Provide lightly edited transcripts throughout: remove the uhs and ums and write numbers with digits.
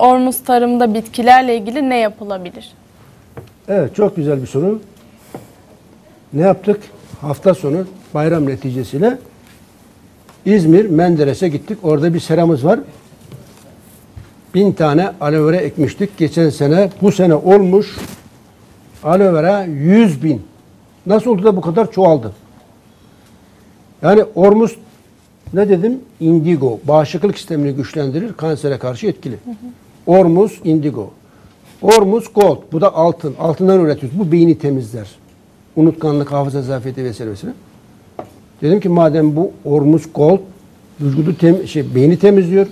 Ormus tarımda bitkilerle ilgili ne yapılabilir? Evet, çok güzel bir soru. Ne yaptık? Hafta sonu bayram neticesiyle İzmir Menderes'e gittik. Orada bir seramız var. 1000 tane aloe vera ekmiştik. Geçen sene, bu sene olmuş aloe vera 100.000. Nasıl oldu da bu kadar çoğaldı? Yani Ormus, ne dedim? Indigo. Bağışıklık sistemini güçlendirir. Kansere karşı etkili. Ormus, indigo. Ormus gold. Bu da altın. Altından üretiyoruz. Bu beyni temizler. Unutkanlık, hafıza zafiyeti vesaire vesaire. Dedim ki madem bu Ormus gold vücudu beyni temizliyor.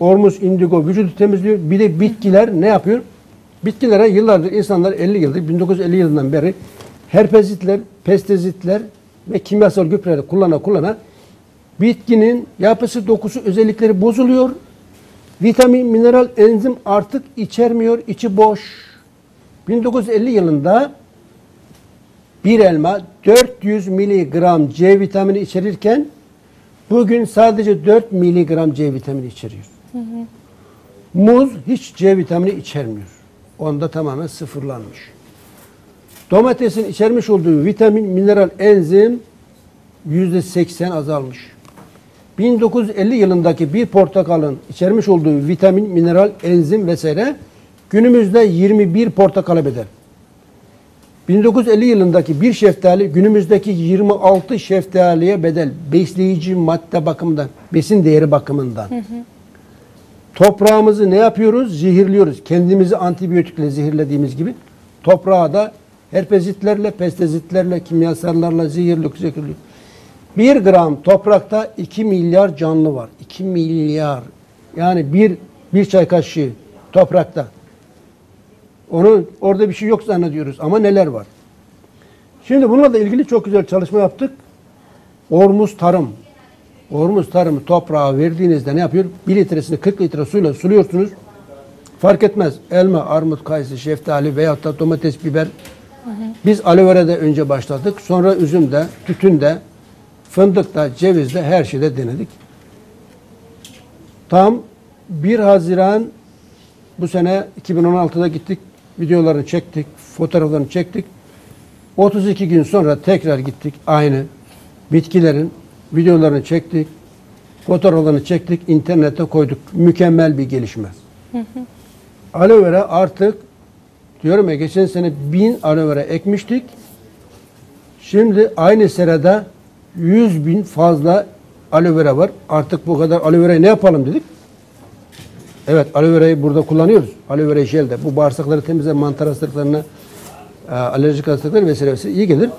Ormus indigo vücudu temizliyor. Bir de bitkiler ne yapıyor? Bitkilere yıllardır insanlar 50 yıldır 1950 yılından beri herpezitler, pestizitler ve kimyasal gübreleri kullana bitkinin yapısı, dokusu, özellikleri bozuluyor. Vitamin, mineral, enzim artık içermiyor, içi boş. 1950 yılında bir elma 400 miligram C vitamini içerirken bugün sadece 4 miligram C vitamini içeriyor. Muz hiç C vitamini içermiyor. Onda tamamen sıfırlanmış. Domatesin içermiş olduğu vitamin, mineral, enzim %80 azalmış. 1950 yılındaki bir portakalın içermiş olduğu vitamin, mineral, enzim vesaire günümüzde 21 portakala bedel. 1950 yılındaki bir şeftali günümüzdeki 26 şeftaliye bedel. Besleyici madde bakımından, besin değeri bakımından. Toprağımızı ne yapıyoruz? Zehirliyoruz. Kendimizi antibiyotikle zehirlediğimiz gibi toprağa da herpezitlerle, pestizitlerle, kimyasallarla zehirliyoruz. 1 gram toprakta 2 milyar canlı var. 2 milyar. Yani bir çay kaşığı toprakta. Onu orada bir şey yok zannediyoruz ama neler var. Şimdi bununla da ilgili çok güzel çalışma yaptık. Ormus tarım. Ormus tarımı toprağa verdiğinizde ne yapıyor? 1 litresini 40 litre suyla suluyorsunuz. Fark etmez. Elma, armut, kayısı, şeftali veyahut da domates, biber. Biz aloe vera'da önce başladık. Sonra üzümde, tütünde, fındıkta, cevizde, her şeyde denedik. Tam 1 Haziran bu sene 2016'da gittik. Videolarını çektik, fotoğraflarını çektik. 32 gün sonra tekrar gittik. Aynı bitkilerin videolarını çektik, fotoğraflarını çektik, internete koyduk. Mükemmel bir gelişme. Aloe vera artık, diyorum ya, geçen sene 1000 aloe vera ekmiştik. Şimdi aynı serada 100.000 fazla aloe vera var. Artık bu kadar aloe vera'yı ne yapalım dedik. Evet, aloe vera'yı burada kullanıyoruz. Aloe vera jelde. Bu bağırsakları temizler, mantar hastalıklarına, alerjik hastalıkları vesaire vesaire iyi gelir.